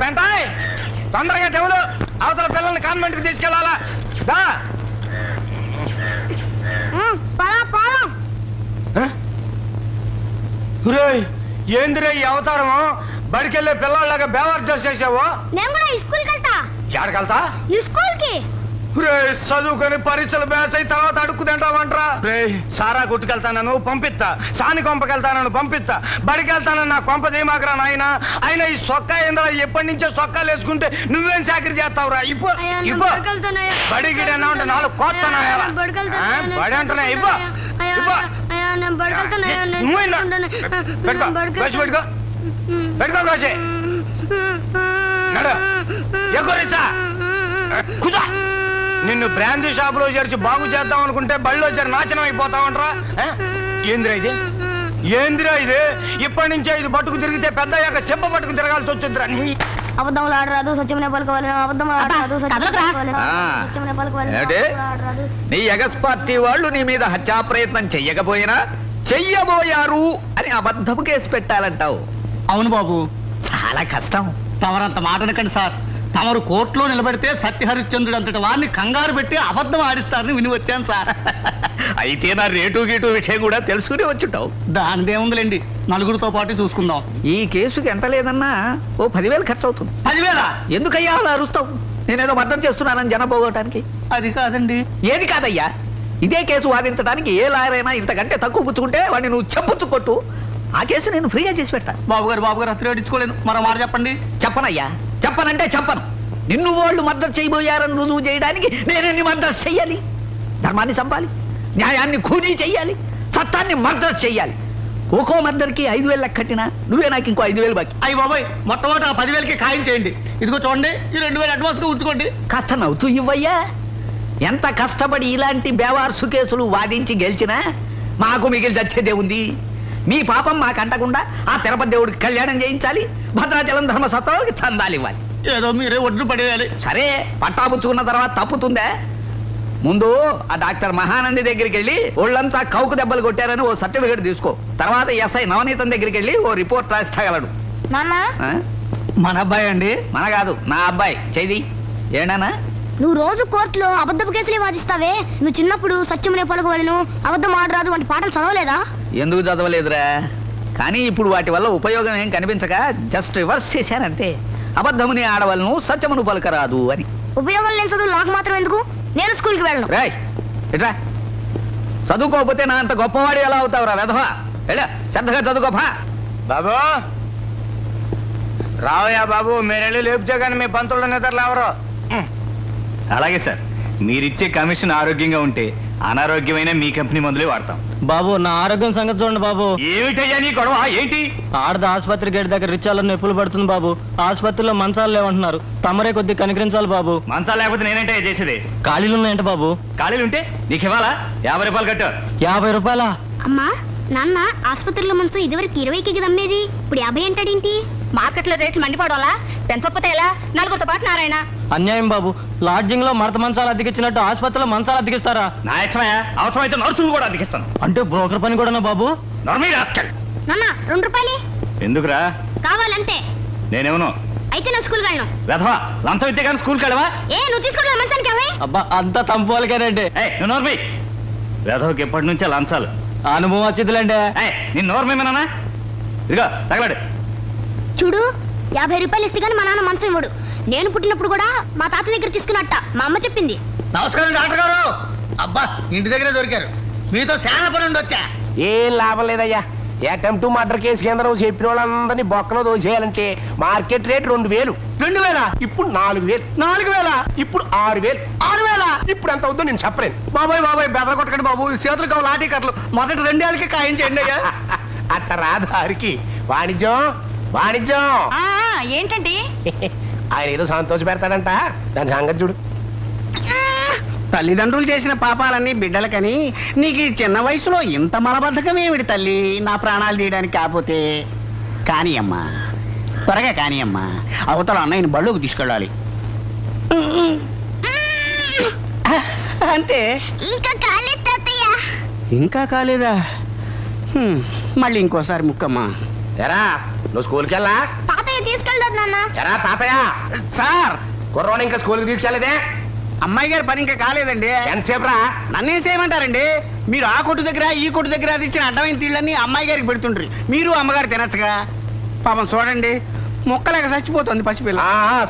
పెంటాయ్ తొందరగా చెవులు అవతల పిల్లల్ని కాన్వెంట్కి తీసుకెళ్ళాలా దా ఏందిరే ఈ అవతారం బడికెళ్ళే పిల్లలాగా బేవర్జస్ చేసావు ఎడకెళ్తా చదువుకొని పరీక్షలు బ్యాస్ అయి తర్వాత అడుక్కు తింటామంటరా సారా గుట్టుకెళ్తానను పంపిస్తా సాని కొంపకెళ్తానను పంపిస్తా బడికెళ్తానని నా కొంప తీమాకరా నాయన అయినా ఈ సొక్క ఏంద్రా ఎప్పటి నుంచో సొక్కాలు వేసుకుంటే నువ్వేం చాకరీ చేస్తావురా ఇప్పుడు బడి గిడి అన్నా ఉంటే నాలుగు కోస్తానా బడి అంటున్నా ఇవ్వ పెట్టుకో పెట్టుకో కాసి కుజా నిన్ను బ్రాందీ షాప్ లో చేర్చి బాగు చేద్దాం అనుకుంటే బళ్ళో చేరి నాచనం అయిపోతావంటరా ఏందిరా ఇది ఇప్పటి నుంచే ఇది పట్టుకు తిరిగితే పెద్ద యొక్క చెంప పట్టుకు తిరగాల్సి వచ్చిందిరా అబద్ధంలో ఆడరాదు సత్యమనే పలుకోవాలి నీ ఎగస్ పార్టీ వాళ్ళు నీ మీద హత్యా ప్రయత్నం చెయ్యకపోయినా చెయ్యబోయారు అని అబద్ధపు కేసు పెట్టాలంటావు అవును బాబు చాలా కష్టం తమరంత మాట అనకండి సార్ తమరు కోర్టులో నిలబడితే సత్యహరిశ్చంద్రుడు అంతటి వారిని కంగారు పెట్టి అబద్ధం ఆడిస్తారని విని వచ్చాను సార్ అయితే నా రేటు గేటు విషయం కూడా తెలుసుకునే వచ్చుంటావు దానిదేముందిలేండి నలుగురితో పాటు చూసుకుందాం ఈ కేసుకి ఎంత లేదన్నా ఓ 10,000 ఖర్చు అవుతుంది 10,000 ఎందుకయ్యా అలా అరుస్తావు నేనేదో అర్థం చేస్తున్నానని జనం పోగొట్టడానికి అది కాదండి ఏది కాదయ్యా ఇదే కేసు వాదించడానికి ఏ లాయర్ అయినా ఇంతకంటే తక్కువ పుచ్చుకుంటే వాడిని నువ్వు చెప్పుచ్చు కొట్టు ఆ కేసు నేను ఫ్రీగా చేసి పెడతాను బాబుగారు అసలు ఏడించుకోలేను మరో మాట చెప్పండి చెప్పనయ్యా చెప్పనంటే చెప్పను నిన్ను వాళ్ళు మద్దతు చేయబోయారని రుజువు చేయడానికి నేనెన్ని మద్దతు చెయ్యాలి ధర్మాన్ని చంపాలి న్యాయాన్ని ఖూనీ చెయ్యాలి సత్తాన్ని మద్దతు చెయ్యాలి ఒక్కో మద్దరికి 5,000 కట్టినా నువ్వే నాకు ఇంకో 5,000 బాకీ అయ్యి బాబాయ్ మొట్టమొదట 10,000కి ఖాయం చేయండి ఇదిగో చూడండి ఈ 2,000 అడ్వాన్స్గా ఉంచుకోండి కాస్త నవ్వుతూ ఇవ్వయ్యా ఎంత కష్టపడి ఇలాంటి బేవార్సు కేసులు వాదించి గెలిచినా మాకు మిగిలి చచ్చేదే ఉంది మీ పాపం మాకు అంటకుండా ఆ తిరుపతి దేవుడికి కళ్యాణం చేయించాలి భద్రాచలం ధర్మసత్రాలకి చందాలు ఇవ్వాలి ఏదో మీరే ఒడ్డు పడేయాలి సరే పట్టాపుచ్చుకున్న తర్వాత తప్పుతుందా ముందు ఆ డాక్టర్ మహానంది దగ్గరికి వెళ్ళి ఒళ్ళంతా కౌకు దెబ్బలు కొట్టారని ఓ సర్టిఫికేట్ తీసుకో తర్వాత ఎస్ఐ నవనీతం దగ్గరికి వెళ్ళి ఓ రిపోర్ట్ రాసి తగలడు మన అబ్బాయి అండి మన కాదు నా అబ్బాయి చేది ఏనా నువ్వు రోజు కోర్టులో అబద్ధపు కేసులే వాదిస్తావే నువ్వు చిన్నప్పుడు సత్యమనే పలుకుబడును అబద్ధం ఆడరాదు వంటి పాటలు చదవలేదా ఎందుకు చదవలేదురా కానీ ఇప్పుడు వాటి వల్ల ఉపయోగం ఏం కనిపించక జస్ట్ రివర్స్ చేశానంతే అబద్ధముని ఆడవాళ్ళను సత్యమును పలకరాదు అని ఉపయోగం లేని చదువు నాకు మాత్రం ఎందుకు నేను స్కూల్కి వెళ్ళను రాయ్ ఎట్లా చదువుకోకపోతే నా అంత గొప్పవాడి ఎలా అవుతావురా వెధవా వెళ్ళా శ్రద్ధగా చదువుకోపా బాబు రావయ్యా బాబు మీరెళ్ళి లేపుతే కానీ మీ పంతులు నిద్రలు ఎవరు అలాగే సార్ మీరిచ్చే కమిషన్ ఆరోగ్యంగా ఉంటే అనారోగ్యమైన మీ కంపెనీ మందులే వాడతాం బాబు నా ఆరోగ్యం సంగతి చూడండి బాబు ఏమిటయ్యా నీ గొడవ ఏంటి ఆడద ఆసుపత్రి గేట్ దగ్గర రిచ్చాల నొప్పులు పడుతుంది బాబు ఆసుపత్రిలో మంచాలు లేవంటున్నారు తమరే కొద్దిగా కనికరించాలి బాబు మంచాలు లేకపోతే నేనంటే చేసేది ఖాళీలు ఉన్నాయంట బాబు ఖాళీలు ఉంటే నీకు ఇవ్వాలా 50 రూపాయలు కట్టు 50 రూపాయలా అమ్మా నాన్న ఆసుపత్రిలో మంచం ఇదివరకు 20కి దమ్మేది ఇప్పుడు 50 అంటాడేంటి మార్కెట్లో రేట్లు మండిపడాలా పెంచకపోతే ఎలా నలుగురితో పాటు నారాయణ అన్యాయం బాబు లాడ్జింగ్ లో మరత మంచాలు అతికిచ్చినట్టు ఆసుపత్రిలో మంచాలు అతికిస్తారా నా ఇష్టమయ్యా అవసరమైతే నర్సులు కూడా అతికిస్తాను అంటే బ్రోకర్ పని కూడా బాబు నాన్న 2 రూపాయలు ఎందుకురా కావాలంటే నేనేమను అయితే నా స్కూల్ వెళ్ళను వెధవా లంచం ఇస్తే కానీ స్కూల్కి వెళ్ళవా ఏ నువ్వు తీసుకుంటావు మంచానికి అవే అబ్బా అంతా తంపువాలి కానండి నోర్మి వెధవకి ఎప్పటి నుంచే లంచాలు అనుభవం వచ్చిందిలేండి నేను నోర్మేమేనా ఇదిగో తగలాడు చూడు 50 రూపాయలు ఇస్తే కానీ మా నాన్న మంచం ఇవ్వడు నేను పుట్టినప్పుడు కూడా మా తాత దగ్గర తీసుకున్నట్ట మా అమ్మ చెప్పింది నమస్కారం డాక్టర్ గారు అబ్బా ఇంటి దగ్గరే దొరికారు మీతో చాలా పని ఉండి వచ్చా ఏం లాభం లేదయ్యా అటెంప్ట్ మర్డర్ కేసు కేంద్రం చెప్పిన వాళ్ళందరినీ బొక్కలో దోసేయాలంటే మార్కెట్ రేట్ 2,000 ఇప్పుడు 4,000 ఇప్పుడు 6,000 ఇప్పుడు ఎంత అవుతుందో నేను చెప్పలేను బాబాయ్ బాబాయ్ బెదర కొట్టకండి బాబు చేతులు కావాలి లాటీ కట్టలు మొదటి 2 ఏళ్ళకి ఖాయం చేయండి అయ్యా అట్ట రాదారికి వాణిజ్యం వాణిజ్యం ఏంటండి ఆయన ఏదో సంతోష పెడతాడంట దాని సంగతి చూడు తల్లిదండ్రులు చేసిన పాపాలన్నీ బిడ్డలకని నీకు చిన్న వయసులో ఇంత మలబద్ధకం ఏమిటి తల్లి నా ప్రాణాలు తీయడానికి కాకపోతే కానీ అమ్మా త్వరగా కానీ అమ్మా అవతల అన్నయ్యని బళ్ళోకి తీసుకెళ్ళాలి అంతే ఇంకా కాలేదా మళ్ళీ ఇంకోసారి ముక్కమ్మా ఎరా నువ్వు స్కూల్కి వెళ్ళా తీసుకెళ్ళదు నాన్న. ఎరా తాతయ్య సార్ కుర్రోని ఇంకా స్కూల్కి తీసుకెళ్ళలేదే? అమ్మాయి గారి పని ఇంకా కాలేదండి. ఎంతసేపు రా? నన్నేం చేయమంటారండి? మీరు ఆ కొట్టు దగ్గర ఈ కొట్టు దగ్గర అది ఇచ్చిన అడ్డమైన తీళ్ళని అమ్మాయి గారికి పెడుతుంటారు, మీరు అమ్మగారు తినచ్చుగా. పాపం చూడండి మొక్కలేక చచ్చిపోతుంది పసిపిల్ల.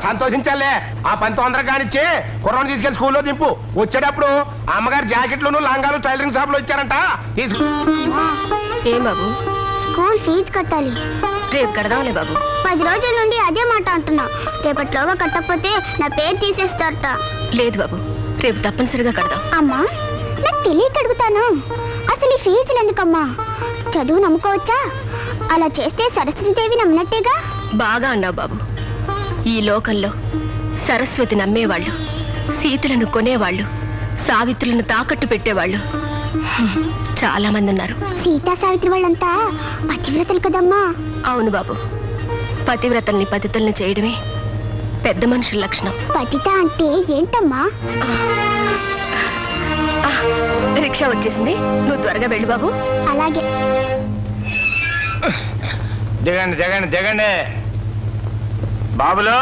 సంతోషించాలే, ఆ పని తొందర కానిచ్చి కుర్రోని తీసుకెళ్లి స్కూల్లో దింపు. వచ్చేటప్పుడు అమ్మగారు జాకెట్లును లాంగాలు టైలరింగ్ షాప్ లో ఇచ్చారంట. ఏం బాబు స్కూల్ ఫీజు కట్టాలి. రేపు కడదాంలే బాబు. 10 రోజుల నుండి అదే మాట అంటున్నా. రేపట్లోగా కట్టకపోతే నా పేరు తీసేస్తారట. లేదు బాబు, రేపు తప్పనిసరిగా కడదాం. అమ్మా నాకు తెలియక అడుగుతాను, అసలు ఈ ఫీజులు ఎందుకమ్మా? చదువు నమ్ముకోవచ్చా? అలా చేస్తే సరస్వతీదేవి నమ్మినట్టేగా. బాగా అన్నావు బాబు. ఈ లోకంలో సరస్వతి నమ్మేవాళ్ళు, సీతలను కొనేవాళ్ళు, సావిత్రులను తాకట్టు పెట్టేవాళ్ళు చాలా మంది ఉన్నారు. సీతా సావిత్రి వాళ్ళంతా పతివ్రతలు కదమ్మా? అవును బాబు, పతివ్రతల్ని పతితల్ని చేయడమే పెద్ద మనుషుల లక్షణం. పతిత అంటే ఏంటమ్మా? రిక్షా వచ్చేసింది, నువ్వు త్వరగా వెళ్ళు బాబు. అలాగే. దిగండి దిగండి దిగండి బాబులో.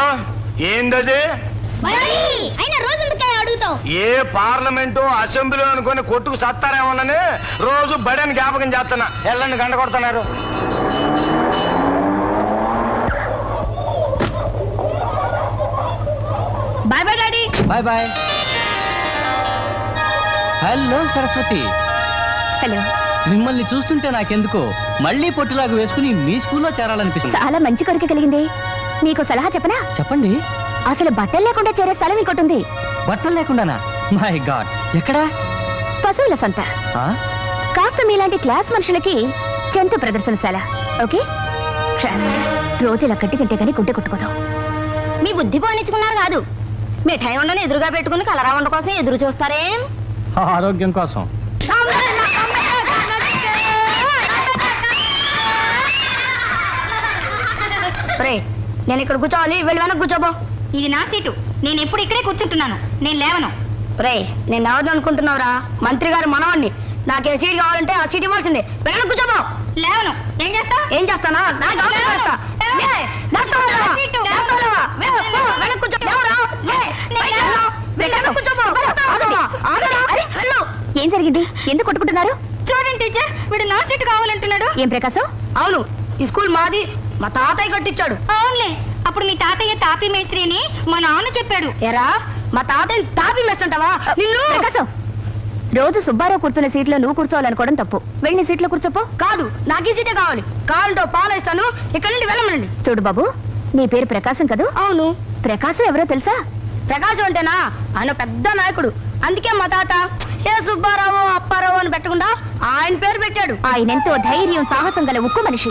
ఏంటది? ఏ పార్లమెంటు అసెంబ్లీ అనుకుని కొట్టుకు సత్తారేమోనని రోజు బడని జ్ఞాపకం చేస్తున్నా. ఎల్లండి గంట కొడుతున్నారు. Bye bye daddy. Bye bye. Hello Saraswati. Hello. మిమ్మల్ని చూస్తుంటే నాకెందుకో మళ్ళీ పొట్టులాగా వేసుకుని మీ స్కూల్లో చేరాలనిపిస్తుంది. చాలా మంచి కోరిక కలిగింది. నీకు సలహా చెప్పనా? చెప్పండి. అసలు బట్టలు లేకుండా చేరే స్థలం ఇంకోటి ఉంది. బట్టలు లేకుండానా? మై గాడ్, ఎక్కడా? పశువుల సంత. కాస్త మీలాంటి క్లాస్ మనుషులకి జంతు ప్రదర్శనశాల. ఓకే, రోజులు అక్కడి తింటే కానీ గుండె కొట్టుకోదు. మీ బుద్ధి పోనిచ్చుకున్నారు కాదు, మిఠాయి వండని ఎదురుగా పెట్టుకుని కలరా వండ కోసం ఎదురు చూస్తారేం? ఆరోగ్యం కోసం. నేను ఇక్కడ కూర్చోవాలి, వెళ్ళివన కూర్చోబో. ఇది నా సీటు, నేను ఎప్పుడు ఇక్కడే కూర్చుంటున్నాను, నేను లేవను. రే నేను ఎవరు అనుకుంటున్నావురా? మంత్రి గారు మనవాణ్ణి. నాకు ఏ సీట్ కావాలంటే ఆ సీట్ ఇవ్వాల్సిందే. వెళ్ళను కూర్చోబో. లేవను. ఏం చేస్తా? ఏం చేస్తానా? ఏం జరిగింది? ఎందుకు కొట్టుకుంటున్నారు? చూడండి టీచర్, వీడు నా సీటు కావాలంటున్నాడు. ఏం ప్రకాశం? అవును, ఈ స్కూల్ మాది, మా తాతయ్య కట్టించాడు. అవునులే, అప్పుడు మీ తాతయ్య తాపీ మేస్త్రిని మా నాన్న చెప్పాడు. ఎరా మా తాతయ్య తాపీ మేస్త్రంటావా? రోజు సుబ్బారావు కూర్చునే సీట్లో నువ్వు కూర్చోవాలనుకోవడం తప్పు. వెళ్ళి సీట్లో కూర్చోపో. కాదు, నాకు ఈ సీటే కావాలి. కాళ్ళతో పాలేస్తాను, ఇక్కడ నుండి వెళ్ళమనండి. చూడు బాబు, నీ పేరు ప్రకాశం కదా? అవును. ప్రకాశం ఎవరో తెలుసా? ప్రకాశం అంటేనా ఆయన పెద్ద నాయకుడు, అందుకే మా తాత ఏ సుబ్బారావు అప్పారావు అని పెట్టకుండా ఆయన పేరు పెట్టాడు. ఆయన ఎంతో ధైర్యం సాహసం గల ఉక్కు మనిషి.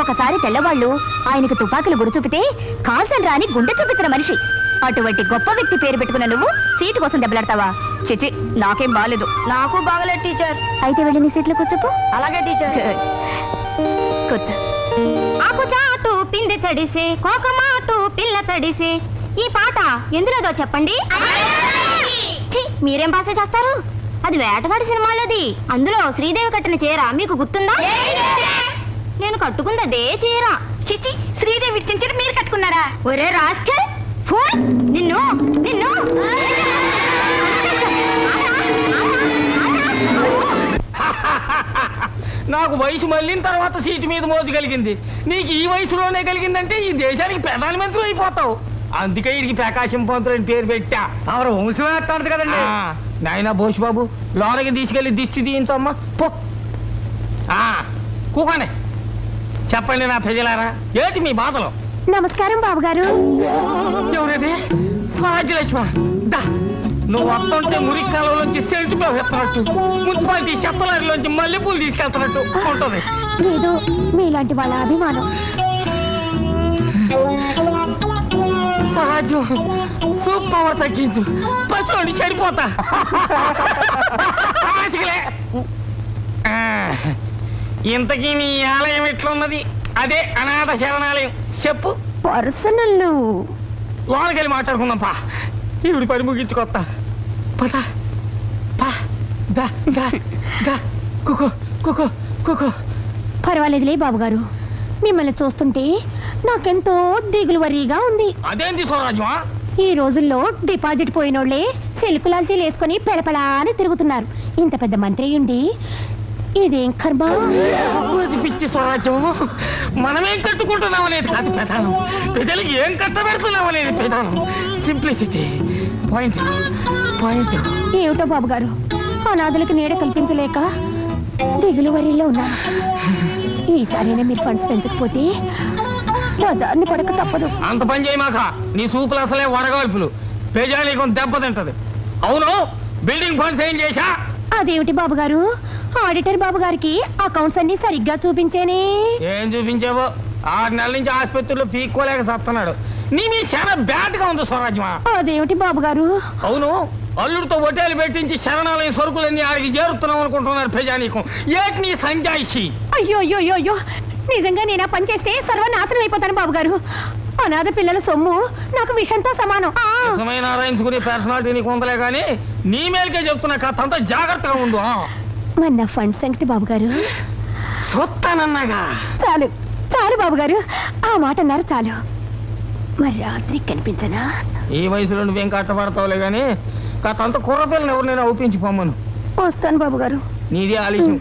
ఒకసారి తెల్లవాళ్ళు ఆయనకు తుపాకులు గురి చూపితే కాల్సన్ రాని గుండె చూపించిన మనిషి. అటువంటి గొప్ప వ్యక్తి పేరు పెట్టుకున్న నువ్వు సీటు కోసం దెబ్బలాడతావా? చిచి, నాకేం బాగలేదు. నాకు బాగలేదు టీచర్. అయితే వెళ్ళి నీ సీట్లో కూర్చోపు. అలాగే టీచర్. కూర్చో. ఆకు చాటు పిండి తడిసే కోకమాటు పిల్ల తడిసే, ఈ పాట ఎందులోదో చెప్పండి. మీరేం భాష చేస్తారు? అది వేటగాడి సినిమాలోది. అందులో శ్రీదేవి కట్టిన చీర మీకు గుర్తుందా? నేను కట్టుకుంది అదే చీర. చిచి, శ్రీదేవి ఇచ్చిన చీర మీరు కట్టుకున్నారా? ఒరే రాస్కల్, ఫోన్ నిన్ను నిన్ను. నాకు వయసు మళ్ళిన తర్వాత సీటు మీద మోజు కలిగింది, నీకు ఈ వయసులోనే కలిగిందంటే ఈ దేశానికి ప్రధానమంత్రి అయిపోతావు. అందుకే వీరికి ప్రకాశం పంతులు అని పేరు పెట్టా. ఆవిడ వంశమేస్తాడు కదండి. నాయన భోష్ బాబు, లోనకి తీసుకెళ్లి దిష్టి తీయించమ్మా. కూకానే చెప్పండి నా ప్రజలారా, ఏంటి మీ బాధలు? నమస్కారం బాబు గారు. ఎవరైతే స్వరాజ్యలక్ష్మ, నువ్వు వస్తుంటే మురికి కాలంలోంచి సెల్ట్ బాబు ఎత్తనట్టు, మున్సిపాలిటీ చెప్పలారిలోంచి మల్లెపూలు తీసుకెళ్తున్నట్టు ఉంటుంది. లేదు, మీలాంటి వాళ్ళ అభిమానం. సహాజం సూప్ పవర్ తగ్గించు, పశువుని చెడిపోతా. ఇంతకీ నీ ఆలయం ఎట్లున్నది? అదే అనాథ శరణాలయం చెప్పు. పర్సనల్ లోనకెళ్ళి మాట్లాడుకుందాం. పా, ఇవిడి పని ముగించుకొస్తా. పదా పా. కుకో కుకో కుకో. పర్వాలేదులే బాబుగారు, మిమ్మల్ని చూస్తుంటే నాకెంతో దిగులు వరీగా ఉంది. అదేంటి సోరాజమా, ఈ రోజుల్లో డిపాజిట్ పోయినోళ్ళే సెల్కులాల్చీలు వేసుకొని పెళపళా అని తిరుగుతున్నారు. ఇంత పెద్ద మంత్రి ఉండి ఇదేం కర్మ? పిచ్చి స్వరాజ్యము మనమేం కట్టుకుంటున్నాం అనేది కాదు ప్రధానం, ప్రజలకి ఏం కట్టబెడుతున్నాం అనేది ప్రధానం. Simplicity point point. ఏమిటో బాబు గారు, అనాథులకు నీడ కల్పించలేక దిగులు వరీలో ఉన్నారు. ఈసారైనా మీరు ఫండ్స్ పెంచకపోతే బజార్ని పడక తప్పదు. అంత పని చేయమాక, నీ సూపులు అసలే వడగాల్పులు, పేజాళీకో దెబ్బతింటది. అవును, బిల్డింగ్ ఫండ్స్ ఏం చేశా? అదేమిటి బాబు గారు, ఆడిటర్ బాబు గారికి అకౌంట్స్ అన్ని సరిగ్గా చూపించేనే. ఏం చూపించావో? 6 నెలల నుంచి ఆసుపత్రిలో పీక్కోలేక సస్తున్నాడు. నీ మీ శరణ బ్యాడ్ గా ఉంది స్వరాజ్మా. అదేమిటి బాబు గారు? అవును, అల్లుడితో హోటల్ పెట్టించి శరణాలయం సరుకులన్నీ ఆడికి చేరుతున్నాం అనుకుంటున్నారు పేజానీకం. ఏటి నీ సంజాయిషి? అయ్యో అయ్యో అయ్యో, నిజంగా నేనా పని చేస్తే సర్వనాశనం అయిపోతాను బాబు గారు. అనాథ పిల్లల సొమ్ము నాకు విషంతో సమానం. రాయించుకునే పర్సనాలిటీ నీకు ఉందలే కానీ నీ మేలకే చెప్తున్నా, కాస్తంత జాగ్రత్తగా ఉండు. మన ఫండ్ సంగతి బాబు గారు చూస్తానన్నాగా. చాలు చాలు బాబు గారు, ఆ మాట అన్నారు చాలు. మరి రాత్రికి కనిపించనా? ఈ వయసులో నువ్వేం కట్టబడతావులే గానీ కాస్తంత కుర్ర పిల్లని ఎవరినైనా ఒప్పించి పొమ్మను. వస్తాను బాబు గారు. నీదే ఆలస్యం.